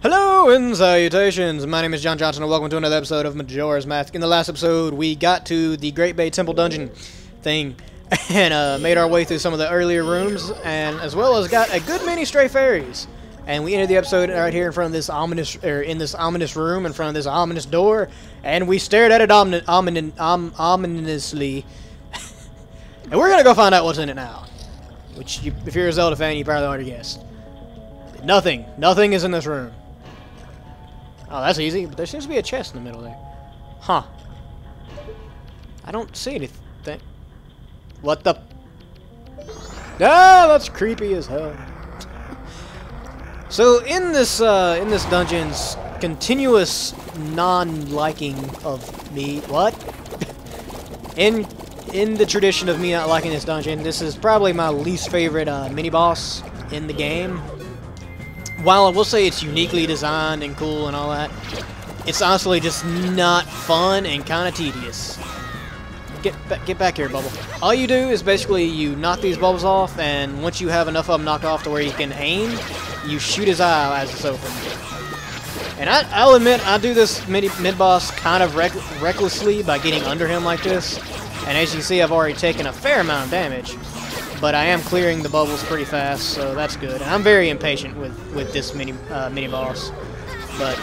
Hello, salutations! My name is John Johnson, and welcome to another episode of Majora's Mask. In the last episode, we got to the Great Bay Temple dungeon thing, and made our way through some of the earlier rooms, and as well as got a good many stray fairies. And we ended the episode right here in front of this ominous, in this ominous room, in front of this ominous door, and we stared at it ominously. And we're gonna go find out what's in it now. Which, if you're a Zelda fan, you probably already guessed. Nothing. Nothing is in this room. Oh, that's easy, but there seems to be a chest in the middle there. Huh. I don't see anything. What the... Ah, that's creepy as hell. So, in this dungeon's continuous non-liking of me... What? In the tradition of me not liking this dungeon, this is probably my least favorite mini-boss in the game. While I will say it's uniquely designed and cool and all that, it's honestly just not fun and kind of tedious. Get back here, Bubble. All you do is basically you knock these bubbles off, and once you have enough of them knocked off to where you can aim, you shoot his eye as it's open. And I'll admit, I do this mid-boss kind of recklessly by getting under him like this. And as you see, I've already taken a fair amount of damage. But I am clearing the bubbles pretty fast, so that's good. And I'm very impatient with this mini boss, but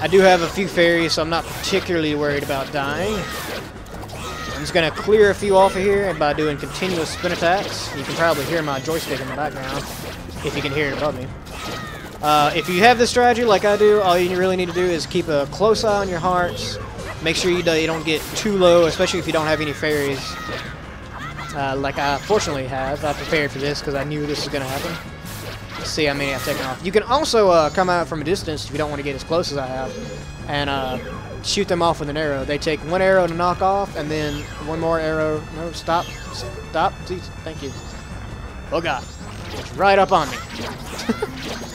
I do have a few fairies, so I'm not particularly worried about dying. I'm just gonna clear a few off of here, and by doing continuous spin attacks, you can probably hear my joystick in the background if you can hear it above me. If you have this strategy like I do, all you really need to do is keep a close eye on your hearts. Make sure you don't get too low, especially if you don't have any fairies. Like I fortunately have. I prepared for this because I knew this was going to happen. Let's see how many I've taken off. You can also come out from a distance if you don't want to get as close as I have. And shoot them off with an arrow. They take one arrow to knock off and then one more arrow. No, stop. Stop. Please. Thank you. Oh God. It's right up on me.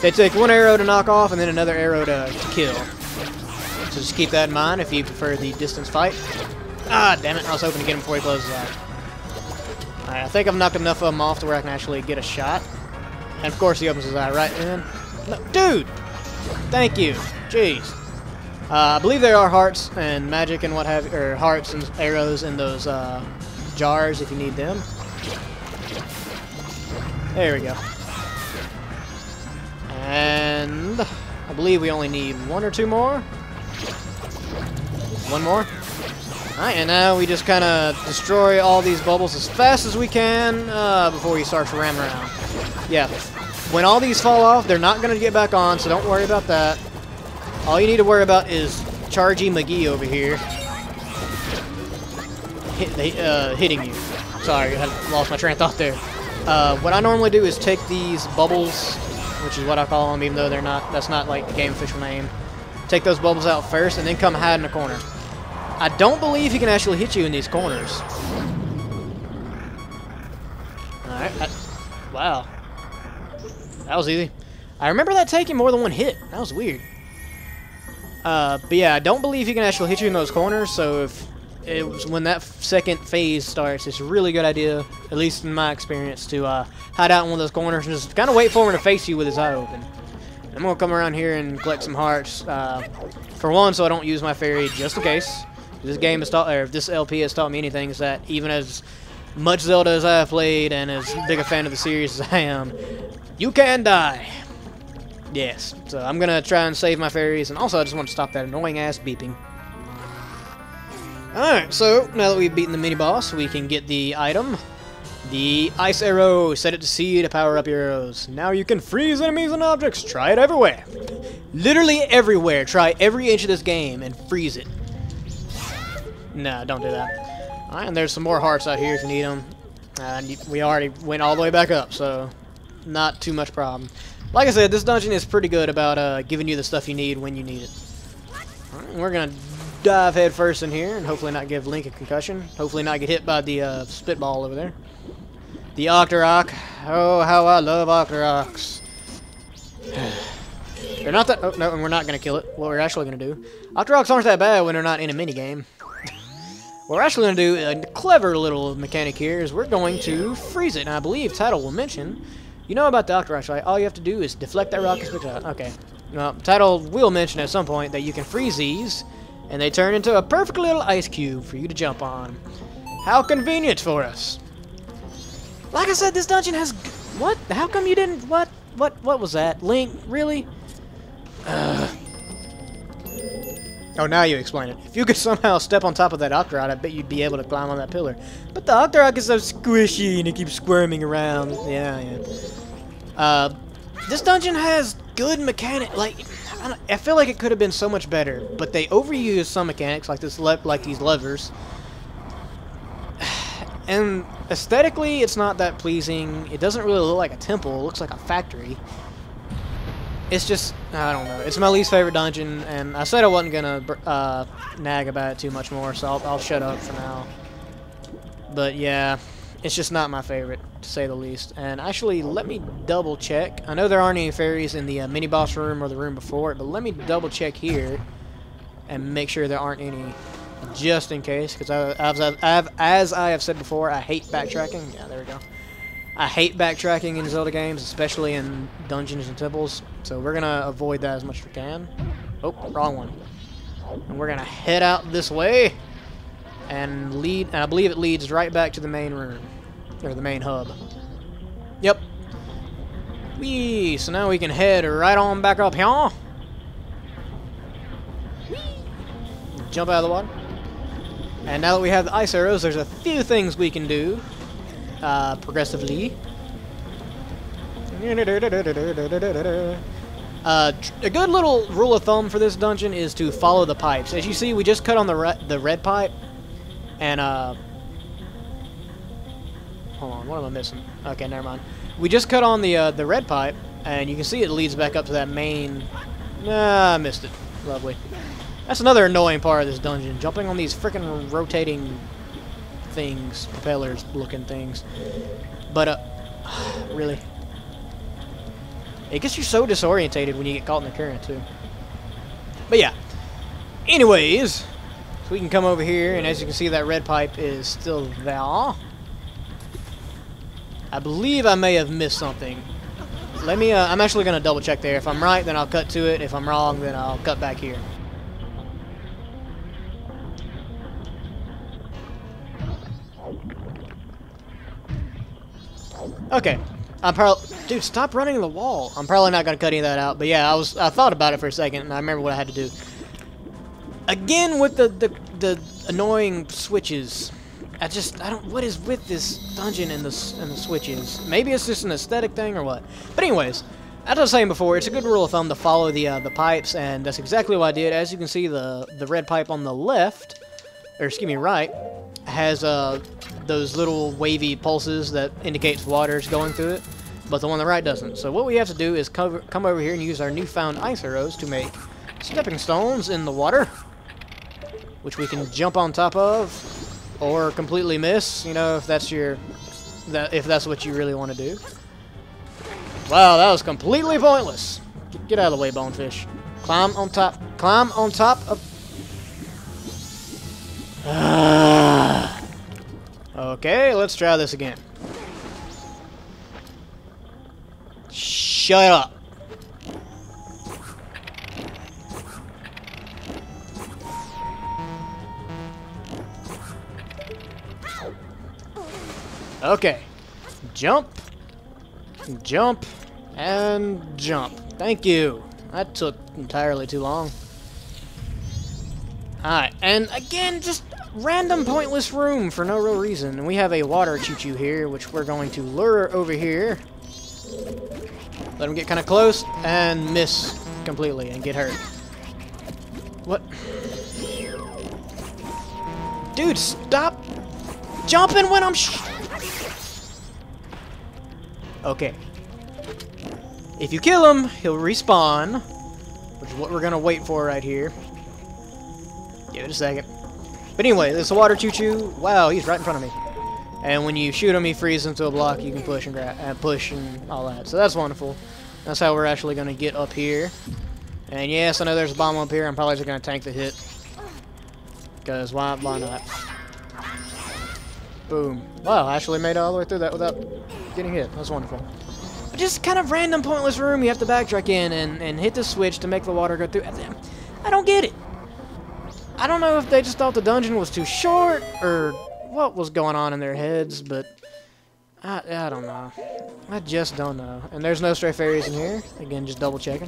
They take one arrow to knock off and then another arrow to kill. So just keep that in mind if you prefer the distance fight. Ah, damn it. I was hoping to get him before he closes out. Alright, I think I've knocked enough of them off to where I can actually get a shot. And of course he opens his eye right in. No, dude! Thank you. Jeez. I believe there are hearts and magic and what have you, or hearts and arrows in those jars if you need them. There we go. And I believe we only need one or two more. One more. Alright, and now we just kind of destroy all these bubbles as fast as we can before he starts ramming around. Yeah, when all these fall off, they're not going to get back on, so don't worry about that. All you need to worry about is Chargy McGee over here hitting you. Sorry, I lost my train of thought there. What I normally do is take these bubbles, which is what I call them, even though they're not. That's not like the game official name. Take those bubbles out first, and then come hide in the corner. I don't believe he can actually hit you in these corners. Alright. Wow. That was easy. I remember that taking more than one hit. That was weird. But yeah, I don't believe he can actually hit you in those corners, so if it was when that second phase starts, it's a really good idea, at least in my experience, to hide out in one of those corners and just kind of wait for him to face you with his eye open. I'm going to come around here and collect some hearts, for one, so I don't use my fairy, just in case. This game has taught, or if this LP has taught me anything, is that even as much Zelda as I have played and as big a fan of the series as I am, you can die. Yes. So I'm gonna try and save my fairies, and also I just want to stop that annoying ass beeping. All right. So now that we've beaten the mini boss, we can get the item, the ice arrow. Set it to C to power up your arrows. Now you can freeze enemies and objects. Try it everywhere. Literally everywhere. Try every inch of this game and freeze it. Nah, don't do that. Alright, and there's some more hearts out here if you need them. We already went all the way back up, so not too much problem. Like I said, this dungeon is pretty good about giving you the stuff you need when you need it. Alright, we're going to dive head first in here and hopefully not give Link a concussion. Hopefully not get hit by the spitball over there. The Octorok. Oh, how I love Octoroks. They're not that... Oh, no, and we're not going to kill it. What we're actually going to do... Octoroks aren't that bad when they're not in a minigame. What we're actually going to do, a clever little mechanic here, is we're going to freeze it. And I believe Tidal will mention, you know about the Octorok, right? All you have to do is deflect that rock and spit it out. Okay. Title will mention at some point that you can freeze these, and they turn into a perfect little ice cube for you to jump on. How convenient for us. Like I said, this dungeon has... What? How come you didn't... What was that? Link? Really? Oh, now you explain it. If you could somehow step on top of that Octorok, I bet you'd be able to climb on that pillar. But the Octorok is so squishy and it keeps squirming around. Yeah. This dungeon has good mechanics. Like, I feel like it could have been so much better, but they overused some mechanics, like this, like these levers. And aesthetically, it's not that pleasing. It doesn't really look like a temple. It looks like a factory. It's just, I don't know. It's my least favorite dungeon, and I said I wasn't gonna nag about it too much more, so I'll shut up for now. But yeah, it's just not my favorite, to say the least. And actually, let me double check. I know there aren't any fairies in the mini boss room or the room before it, but let me double check here and make sure there aren't any, just in case. Because as I have said before, I hate backtracking. Yeah, there we go. I hate backtracking in Zelda games, especially in dungeons and temples, so we're gonna avoid that as much as we can. Oh, wrong one. And we're gonna head out this way and lead, and I believe it leads right back to the main room, or the main hub. Yep. Whee! So now we can head right on back up here. Jump out of the water. And now that we have the ice arrows, there's a few things we can do. Progressively. A good little rule of thumb for this dungeon is to follow the pipes. As you see, we just cut on the red pipe, and hold on, what am I missing? Okay, never mind. We just cut on the red pipe, and you can see it leads back up to that main. Nah, I missed it. Lovely. That's another annoying part of this dungeon. Jumping on these freaking rotating things, propellers looking things, but really, it gets you so disorientated when you get caught in the current too. But yeah, anyways, so we can come over here, and as you can see, that red pipe is still there. I believe I may have missed something. Let me I'm actually gonna double check there. If I'm right, then I'll cut to it. If I'm wrong, then I'll cut back here. Okay, I'm probably... Dude, stop running the wall. I'm probably not going to cut any of that out, but yeah, I thought about it for a second, and I remember what I had to do. Again, with the annoying switches. I don't... What is with this dungeon and the switches? Maybe it's just an aesthetic thing or what? But anyways, as I was saying before, it's a good rule of thumb to follow the pipes, and that's exactly what I did. As you can see, the red pipe on the left, or excuse me, right, has those little wavy pulses that indicates water's going through it, but the one on the right doesn't. So what we have to do is come over here and use our newfound ice arrows to make stepping stones in the water, which we can jump on top of or completely miss, you know, if that's what you really want to do. Wow, that was completely pointless. Get out of the way, bonefish. Climb on top. Climb on top of... Okay, let's try this again. Shut up. Okay. Jump. Jump. And jump. Thank you. That took entirely too long. Alright, and again, just random pointless room for no real reason. And we have a water choo-choo here, which we're going to lure over here. Let him get kind of close and miss completely and get hurt. What? Dude, stop jumping when I'm Okay. If you kill him, he'll respawn, which is what we're going to wait for right here. Give it a second. But anyway, this water choo-choo. Wow, he's right in front of me. And when you shoot him, he freezes into a block. You can push and grab, and push and all that. So that's wonderful. That's how we're actually going to get up here. And yes, I know there's a bomb up here. I'm probably just going to tank the hit. Because why not? Boom. Wow, I actually made it all the way through that without getting hit. That's wonderful. just kind of random pointless room you have to backtrack in and hit the switch to make the water go through. I don't get it. I don't know if they just thought the dungeon was too short or what was going on in their heads, but I don't know. I just don't know. And there's no stray fairies in here. Again, just double checking.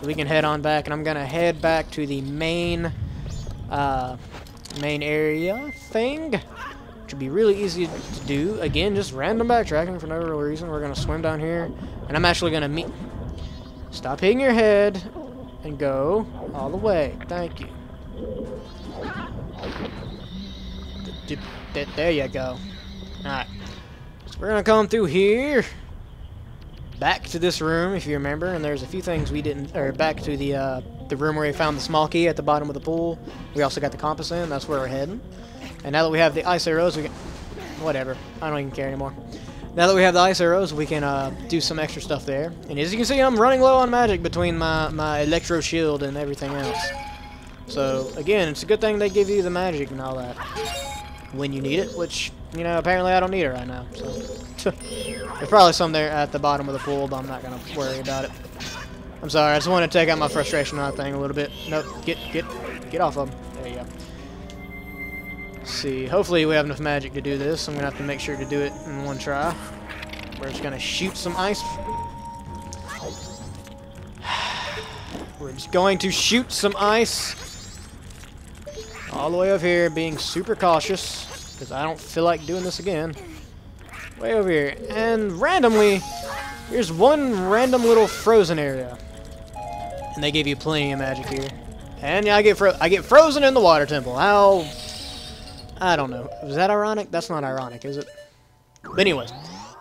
So we can head on back, and I'm going to head back to the main main area thing, which would be really easy to do. Again, just random backtracking for no real reason. We're going to swim down here, and I'm actually going to meet... Stop hitting your head and go all the way. Thank you. There you go. Alright. So we're going to come through here. Back to this room, if you remember. And there's a few things we didn't... Or back to the room where we found the small key at the bottom of the pool. We also got the compass in. That's where we're heading. And now that we have the ice arrows, we can... Whatever. I don't even care anymore. Now that we have the ice arrows, we can do some extra stuff there. And as you can see, I'm running low on magic between my electro shield and everything else. So, again, it's a good thing they give you the magic and all that when you need it, which, you know, apparently I don't need it right now. So. There's probably some there at the bottom of the pool, but I'm not going to worry about it. I'm sorry, I just want to take out my frustration on that thing a little bit. Nope, get off of them. There you go. Let's see, hopefully we have enough magic to do this. I'm going to have to make sure to do it in one try. We're just going to shoot some ice. We're just going to shoot some ice. All the way over here, being super cautious, because I don't feel like doing this again. Way over here. And randomly, here's one random little frozen area. And they give you plenty of magic here. And yeah, I get frozen in the water temple. How? I don't know. Is that ironic? That's not ironic, is it? But anyways,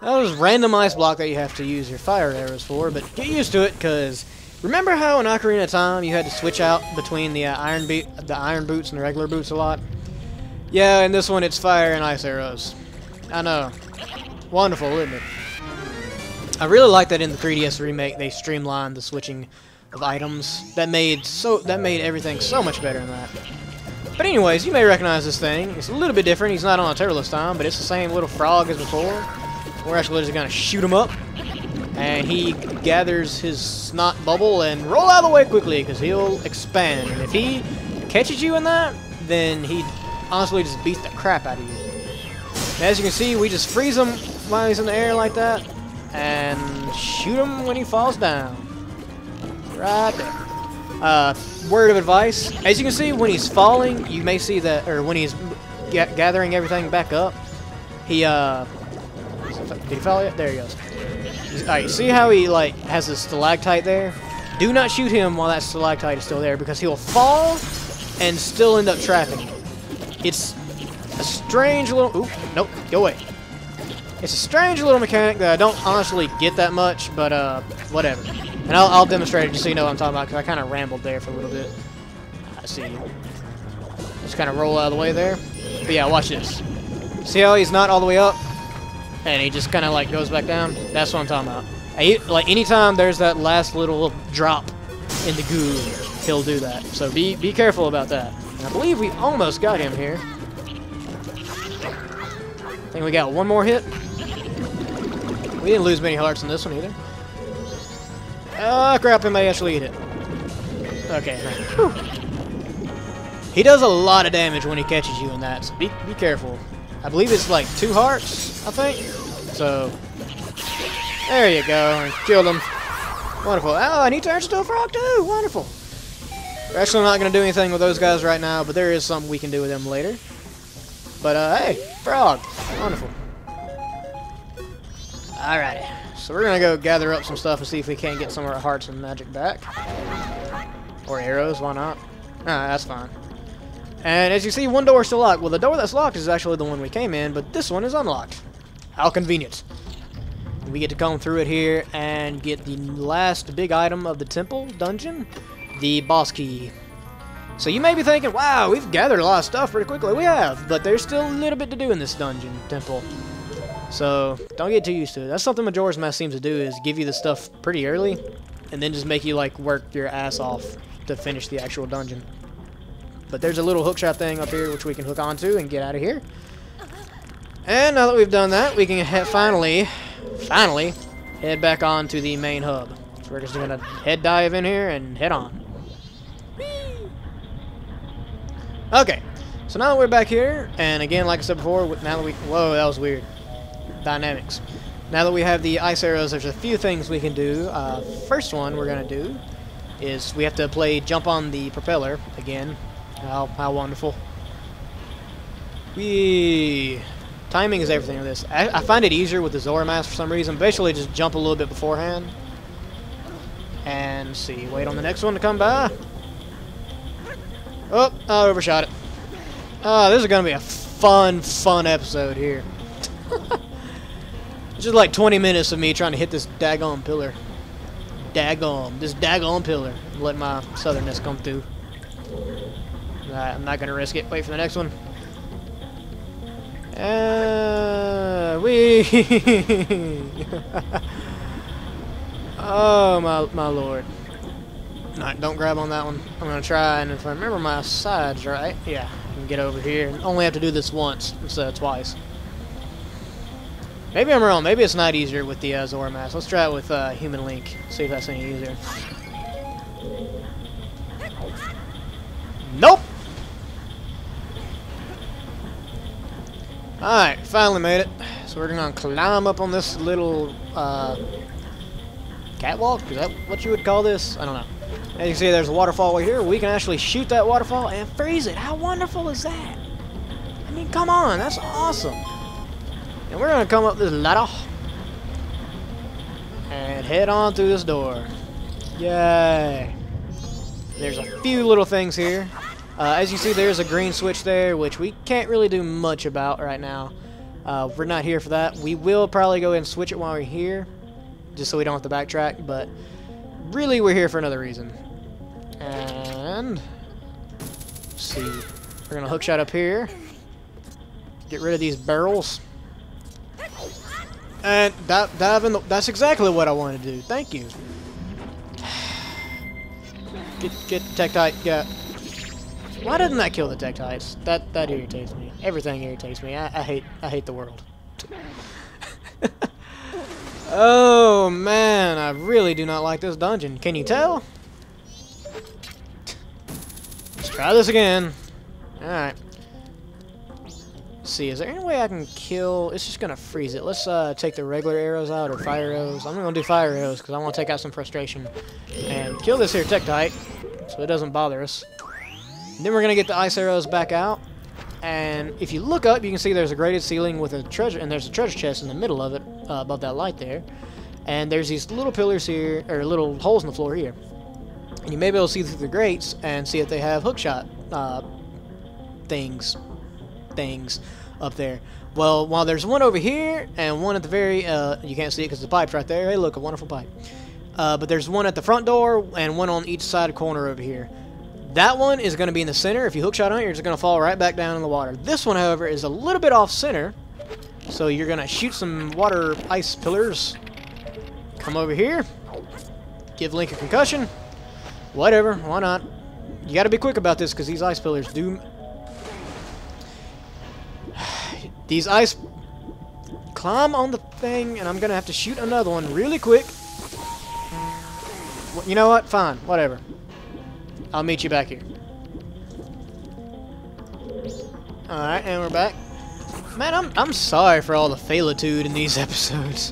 that was random ice block that you have to use your fire arrows for, but get used to it, because... Remember how in Ocarina of Time you had to switch out between the iron boots and the regular boots a lot? Yeah, in this one it's fire and ice arrows. I know. Wonderful, isn't it? I really like that in the 3DS remake they streamlined the switching of items. That made everything so much better than that. But anyways, you may recognize this thing. It's a little bit different. He's not on a turtle this time, but it's the same little frog as before. We're actually just gonna shoot him up. And he gathers his snot bubble and roll out of the way quickly, because he'll expand. And if he catches you in that, then he honestly just beats the crap out of you. And as you can see, we just freeze him while he's in the air like that, and shoot him when he falls down. Right there. Word of advice. As you can see, when he's falling, you may see that, or when he's gathering everything back up, he, did he fall yet? There he goes. Alright, see how he, like, has his stalactite there? Do not shoot him while that stalactite is still there, because he'll fall and still end up trapping you. It's a strange little... Oop, nope, go away. It's a strange little mechanic that I don't honestly get that much, but, whatever. And I'll demonstrate it just so you know what I'm talking about, because I kind of rambled there for a little bit. I see you. Just kind of roll out of the way there. But yeah, watch this. See how he's not all the way up? And he just kind of like goes back down. That's what I'm talking about. Like anytime there's that last little drop in the goo, he'll do that. So be careful about that. And I believe we almost got him here. I think we got one more hit. We didn't lose many hearts in this one either. Ah, crap! He may actually eat it. Okay. Whew. He does a lot of damage when he catches you in that. So be careful. I believe it's like 2 hearts, I think. So, there you go. And killed him. Wonderful. Oh, and he turns into a frog too. Wonderful. We're actually not going to do anything with those guys right now, but there is something we can do with them later. But, hey, frog. Wonderful. Alrighty. So we're going to go gather up some stuff and see if we can't get some of our hearts and magic back. Or arrows, why not? Nah, that's fine. And as you see, one door is still locked. Well, the door that's locked is actually the one we came in, but this one is unlocked. How convenient. We get to come through it here and get the last big item of the temple dungeon, the boss key. So you may be thinking, wow, we've gathered a lot of stuff pretty quickly. We have, but there's still a little bit to do in this dungeon temple. So don't get too used to it. That's something Majora's Mask seems to do, is give you the stuff pretty early and then just make you like work your ass off to finish the actual dungeon. But there's a little hookshot thing up here which we can hook onto and get out of here. And now that we've done that, we can finally head back on to the main hub. So we're just gonna head dive in here and head on. Okay, so now that we're back here, and again, like I said before, now that we... Whoa, that was weird. Dynamics. Now that we have the ice arrows, there's a few things we can do. First one we're going to do is we have to play Jump on the Propeller again. How wonderful. Whee! Timing is everything with this. I find it easier with the Zora Mask for some reason. Basically, just jump a little bit beforehand. And see, wait on the next one to come by. Oh, I overshot it. This is going to be a fun episode here. It's just like 20 minutes of me trying to hit this daggone pillar. This daggone pillar. Let my southernness come through. Alright, I'm not going to risk it. Wait for the next one. Oh, my lord. Alright, don't grab on that one. I'm going to try, and if I remember my sides right, yeah, I can get over here. I only have to do this once instead of twice. Maybe I'm wrong. Maybe it's not easier with the Zora Mask. Let's try it with Human Link. See if that's any easier. Nope! Alright, finally made it. So we're going to climb up on this little catwalk? Is that what you would call this? I don't know. As you can see, there's a waterfall right here. We can actually shoot that waterfall and freeze it. How wonderful is that? I mean, come on. That's awesome. And we're going to come up this ladder and head on through this door. Yay! There's a few little things here. As you see, there's a green switch there, which we can't really do much about right now. We're not here for that. We will probably go ahead and switch it while we're here, just so we don't have to backtrack, but really we're here for another reason. And let's see. We're going to hookshot up here. Get rid of these barrels. And dive in the, that's exactly what I wanted to do. Thank you. Get the Tektite. Get out. Why didn't that kill the Tektites? That irritates me. Everything irritates me. I hate the world. Oh man, I really do not like this dungeon. Can you tell? Let's try this again. All right. See, is there any way I can kill? It's just gonna freeze it. Let's take the regular arrows out, or fire arrows. I'm gonna do fire arrows because I want to take out some frustration and kill this here Tektite so it doesn't bother us. And then we're gonna get the ice arrows back out, and if you look up, you can see there's a grated ceiling with a treasure, and there's a treasure chest in the middle of it above that light there, and there's these little pillars here, or little holes in the floor here, and you may be able to see through the grates and see if they have hookshot things up there. Well, while there's one over here and one at the very you can't see it because the pipe's right there. Hey, look, a wonderful pipe. But there's one at the front door and one on each side corner over here. That one is going to be in the center. If you hookshot on it, you're just going to fall right back down in the water. This one, however, is a little bit off center, so you're going to shoot some water ice pillars. Come over here, give Link a concussion. Whatever, why not? You got to be quick about this because these ice pillars do. These ice... Climb on the thing, and I'm going to have to shoot another one really quick. You know what? Fine. Whatever. I'll meet you back here. Alright, and we're back. Man, I'm sorry for all the failitude in these episodes.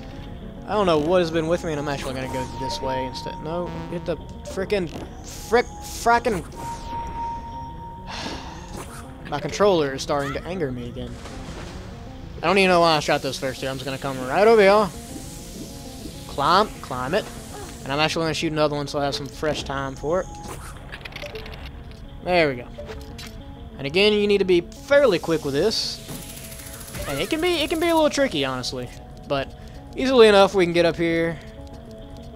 I don't know what has been with me, and I'm actually going to go this way instead. No, get the frickin'... frackin'... My controller is starting to anger me again. I don't even know why I shot those first two. I'm just going to come right over here. Climb it. And I'm actually going to shoot another one so I have some fresh time for it. There we go. And again, you need to be fairly quick with this. And it can be a little tricky, honestly. But easily enough, we can get up here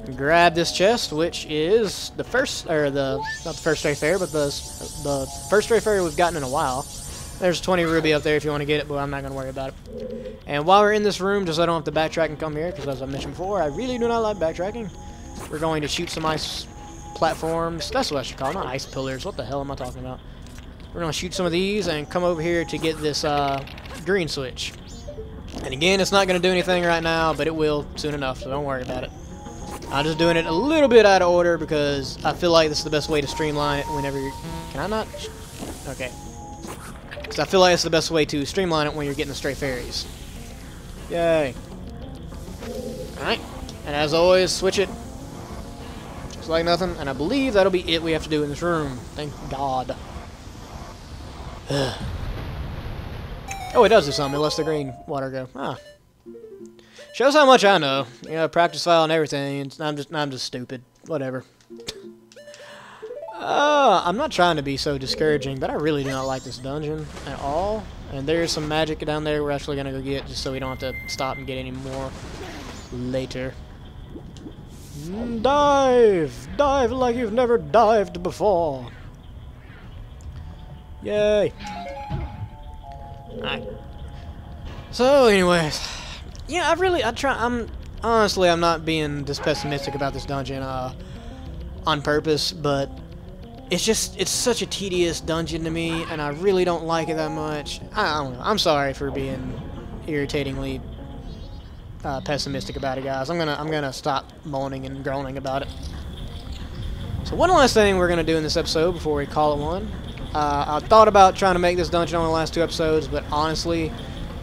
and grab this chest, which is the first, or the, not the first Ray Fair, but the first Ray Fair we've gotten in a while. There's 20 ruby up there if you want to get it, but I'm not going to worry about it. And while we're in this room, just so I don't have to backtrack and come here, because as I mentioned before, I really do not like backtracking. We're going to shoot some ice platforms. That's what I should call them, not ice pillars. What the hell am I talking about? We're going to shoot some of these and come over here to get this green switch. And again, it's not going to do anything right now, but it will soon enough, so don't worry about it. I'm just doing it a little bit out of order because I feel like this is the best way to streamline it whenever you're... Can I not? Okay. Because I feel like it's the best way to streamline it when you're getting the stray fairies. Yay. Alright. And as always, switch it. Just like nothing. And I believe that'll be it we have to do in this room. Thank God. Ugh. Oh, it does do something. It lets the green water go. Ah. Shows how much I know. You know, practice file and everything. I'm just stupid. Whatever. I'm not trying to be so discouraging, but I really do not like this dungeon at all. And there's some magic down there we're actually gonna go get, just so we don't have to stop and get any more later. Dive! Dive like you've never dived before. Yay! Alright. So, anyways, yeah, honestly, I'm not being this pessimistic about this dungeon on purpose, but it's such a tedious dungeon to me, and I really don't like it that much. I don't know. I'm sorry for being irritatingly pessimistic about it, guys. I'm gonna stop moaning and groaning about it. So one last thing we're gonna do in this episode before we call it one. I thought about trying to make this dungeon on the last two episodes, but honestly,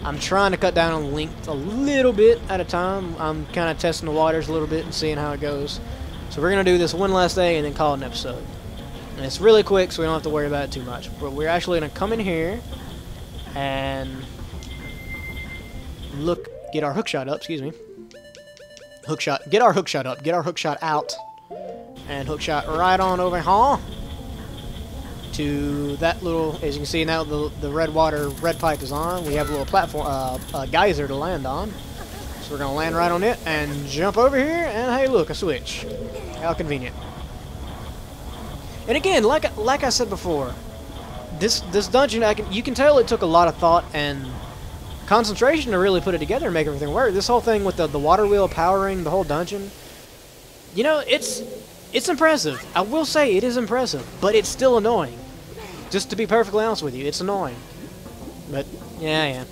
I'm trying to cut down on length a little bit at a time. I'm kind of testing the waters a little bit and seeing how it goes. So we're going to do this one last day and then call it an episode. And it's really quick, so we don't have to worry about it too much. But we're actually going to come in here and look, get our hookshot up, excuse me. Hookshot, get our hookshot up, get our hookshot out. And hookshot right on over here. To that little, as you can see now, the red water, red pipe is on. We have a little platform, a geyser to land on. So we're gonna land right on it and jump over here, and hey, look, a switch. How convenient! And again, like I said before, this dungeon, you can tell it took a lot of thought and concentration to really put it together and make everything work. This whole thing with the water wheel powering the whole dungeon, you know, it's impressive. I will say it is impressive, but it's still annoying. Just to be perfectly honest with you, it's annoying. But, yeah.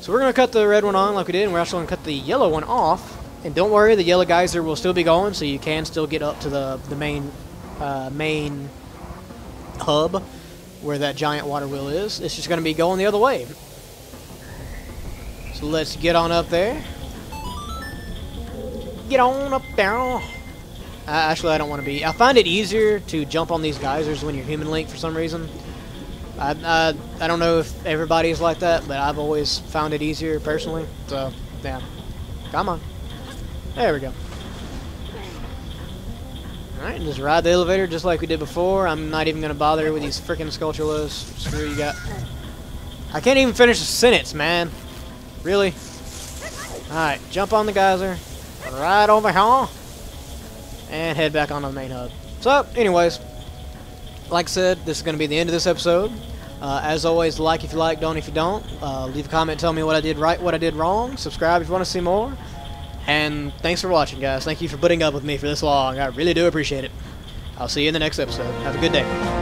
So we're going to cut the red one on like we did, and we're actually going to cut the yellow one off. And don't worry, the yellow geyser will still be going, so you can still get up to the main hub where that giant water wheel is. It's just going to be going the other way. So let's get on up there. Get on up there. Actually, I don't want to be. I find it easier to jump on these geysers when you're human, Link, for some reason. I don't know if everybody's like that, but I've always found it easier personally. So, yeah. Come on. There we go. Alright, just ride the elevator just like we did before. I'm not even going to bother with these freaking Sculptulos. Screw you got. I can't even finish a sentence, man. Really? Alright, jump on the geyser. Right over here. And head back on to the main hub. So, anyways, like I said, this is going to be the end of this episode. As always, like if you like, don't if you don't. Leave a comment, tell me what I did right, what I did wrong. Subscribe if you want to see more. And thanks for watching, guys. Thank you for putting up with me for this long. I really do appreciate it. I'll see you in the next episode. Have a good day.